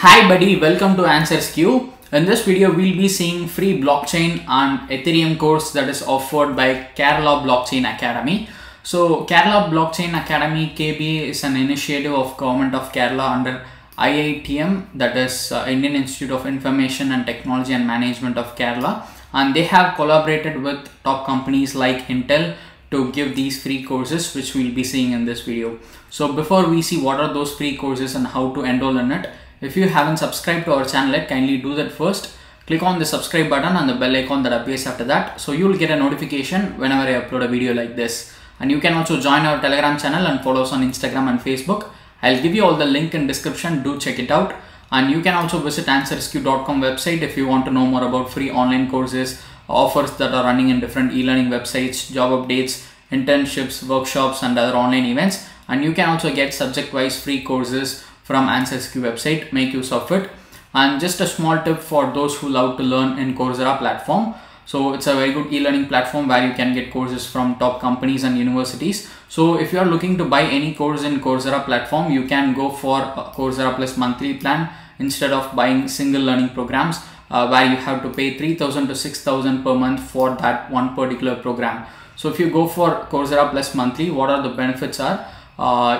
Hi buddy, welcome to AnswersQ. In this video, we'll be seeing free blockchain and Ethereum course that is offered by Kerala Blockchain Academy. So Kerala Blockchain Academy KB is an initiative of Government of Kerala under IITM, that is Indian Institute of Information and Technology and Management of Kerala, and they have collaborated with top companies like Intel to give these free courses which we'll be seeing in this video. So before we see what are those free courses and how to enroll in it, if you haven't subscribed to our channel yet, kindly do that first. Click on the subscribe button and the bell icon that appears after that, so you will get a notification whenever I upload a video like this. And you can also join our Telegram channel and follow us on Instagram and Facebook. I'll give you all the link in description, do check it out. And you can also visit AnswersQ.com website if you want to know more about free online courses, offers that are running in different e-learning websites, job updates, internships, workshops and other online events. And you can also get subject wise free courses from AnswersQ website, make use of it. And just a small tip for those who love to learn in Coursera platform. So it's a very good e-learning platform where you can get courses from top companies and universities. So if you are looking to buy any course in Coursera platform, you can go for Coursera Plus monthly plan instead of buying single learning programs where you have to pay 3,000 to 6,000 per month for that one particular program. So if you go for Coursera Plus monthly, what are the benefits are?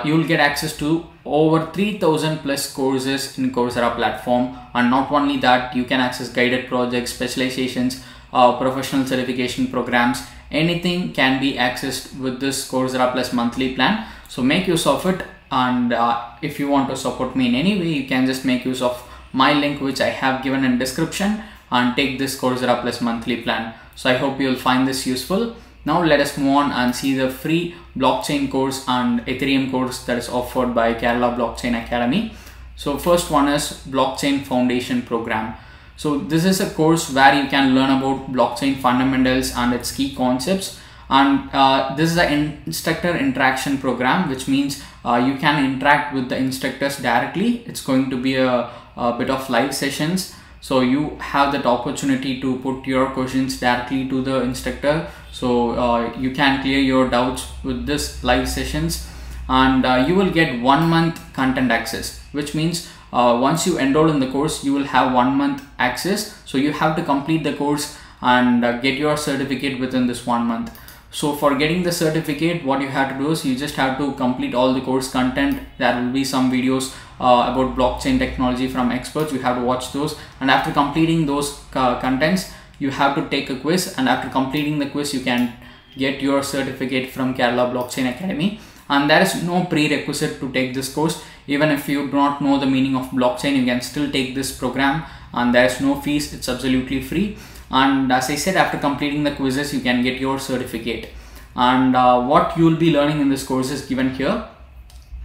You will get access to over 3,000 plus courses in Coursera platform, and not only that, you can access guided projects, specializations, professional certification programs. Anything can be accessed with this Coursera Plus monthly plan, so make use of it. And if you want to support me in any way, you can just make use of my link which I have given in description and take this Coursera Plus monthly plan. So I hope you will find this useful. Now let us move on and see the free blockchain course and Ethereum course that is offered by Kerala Blockchain Academy. So first one is Blockchain Foundation Program. So this is a course where you can learn about blockchain fundamentals and its key concepts. And this is an instructor interaction program, which means you can interact with the instructors directly. It's going to be a bit of live sessions. So you have that opportunity to put your questions directly to the instructor. So you can clear your doubts with this live sessions, and you will get 1 month content access, which means once you enroll in the course, you will have 1 month access. So you have to complete the course and get your certificate within this 1 month. So for getting the certificate, what you have to do is you just have to complete all the course content. There will be some videos about blockchain technology from experts. You have to watch those, and after completing those contents, you have to take a quiz, and after completing the quiz, you can get your certificate from Kerala Blockchain Academy. And there is no prerequisite to take this course. Even if you do not know the meaning of blockchain, you can still take this program, and there is no fees. It's absolutely free. And as I said, after completing the quizzes, you can get your certificate. And what you will be learning in this course is given here.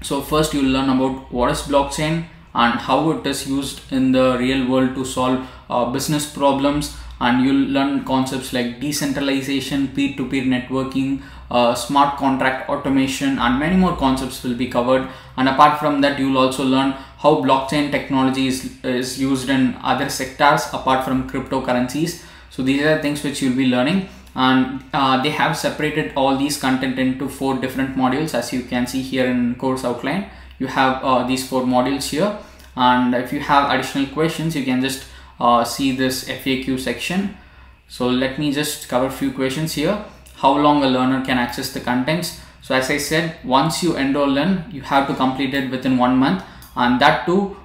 So first you will learn about what is blockchain and how it is used in the real world to solve business problems. And you'll learn concepts like decentralization, peer-to-peer networking, smart contract automation, and many more concepts will be covered. And apart from that, you'll also learn how blockchain technology is used in other sectors apart from cryptocurrencies. So these are things which you'll be learning, and they have separated all these content into 4 different modules. As you can see here in course outline, you have these 4 modules here. And if you have additional questions, you can just see this FAQ section. So let me just cover a few questions here. How long a learner can access the contents? So as I said, once you enroll in, you have to complete it within 1 month, and that too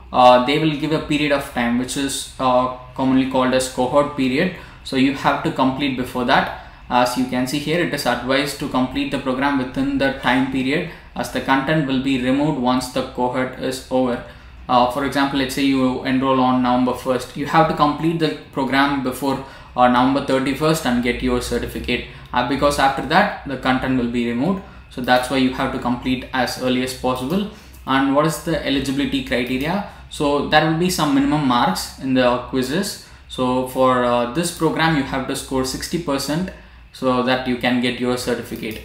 they will give a period of time which is commonly called as cohort period. So you have to complete before that. As you can see here, it is advised to complete the program within the time period, as the content will be removed once the cohort is over. For example, let's say you enroll on November 1st. You have to complete the program before November 31st and get your certificate, because after that the content will be removed. So that's why you have to complete as early as possible. And what is the eligibility criteria? So there will be some minimum marks in the quizzes. So for this program, you have to score 60% so that you can get your certificate.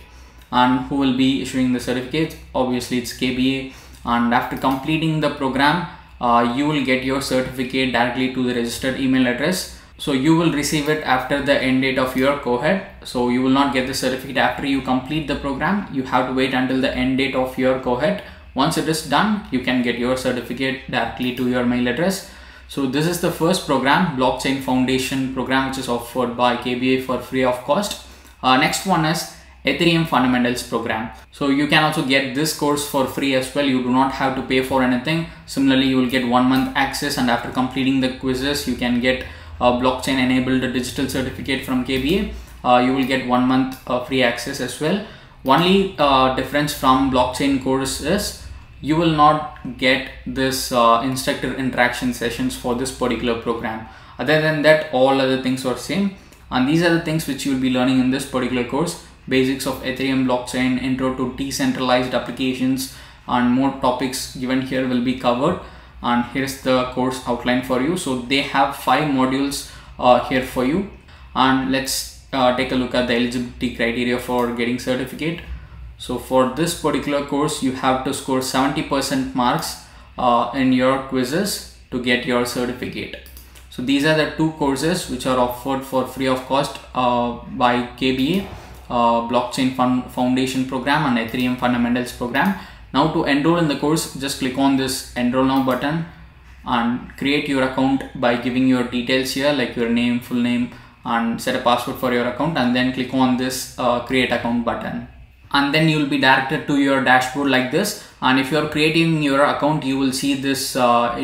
And who will be issuing the certificate? Obviously, it's KBA. And after completing the program, you will get your certificate directly to the registered email address. So you will receive it after the end date of your cohort. So you will not get the certificate after you complete the program. You have to wait until the end date of your cohort Once it is done, you can get your certificate directly to your mail address. So this is the first program, Blockchain Foundation program, which is offered by KBA for free of cost. Next one is Ethereum Fundamentals program. So you can also get this course for free as well. You do not have to pay for anything. Similarly, you will get 1 month access, and after completing the quizzes, you can get a blockchain enabled digital certificate from KBA. You will get 1 month free access as well. Only difference from blockchain course is you will not get this instructor interaction sessions for this particular program. Other than that, all other things are same. And these are the things which you will be learning in this particular course: basics of Ethereum blockchain, intro to decentralized applications, and more topics given here will be covered. And here's the course outline for you. So they have 5 modules here for you. And let's take a look at the eligibility criteria for getting certificate. So for this particular course, you have to score 70% marks in your quizzes to get your certificate. So these are the 2 courses which are offered for free of cost by KBA, Blockchain Foundation program and Ethereum Fundamentals program. Now to enroll in the course, just click on this enroll now button and create your account by giving your details here, like your name, full name, and set a password for your account, and then click on this create account button. And then you will be directed to your dashboard like this. And if you are creating your account, you will see this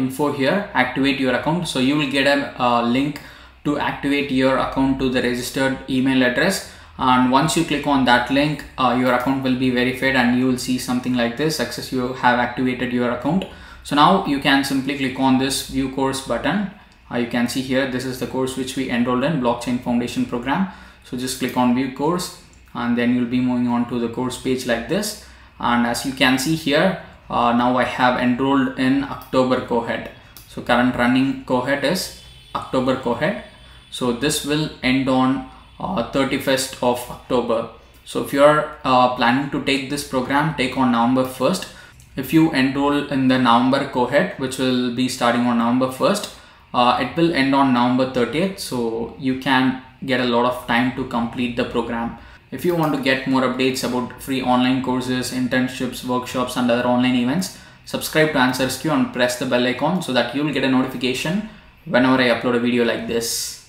info here, activate your account. So you will get a link to activate your account to the registered email address. And once you click on that link, your account will be verified, and you will see something like this: success, you have activated your account. So now you can simply click on this view course button. You can see here, this is the course which we enrolled in, Blockchain Foundation program. So just click on view course, and then you'll be moving on to the course page like this. And as you can see here, now I have enrolled in October cohort. So current running cohort is October cohort. So this will end on 31st of October. So if you are planning to take this program, take on November 1st. If you enroll in the November cohort, which will be starting on November 1st, it will end on November 30th. So you can get a lot of time to complete the program. If you want to get more updates about free online courses, internships, workshops, and other online events, subscribe to AnswersQ and press the bell icon so that you will get a notification whenever I upload a video like this.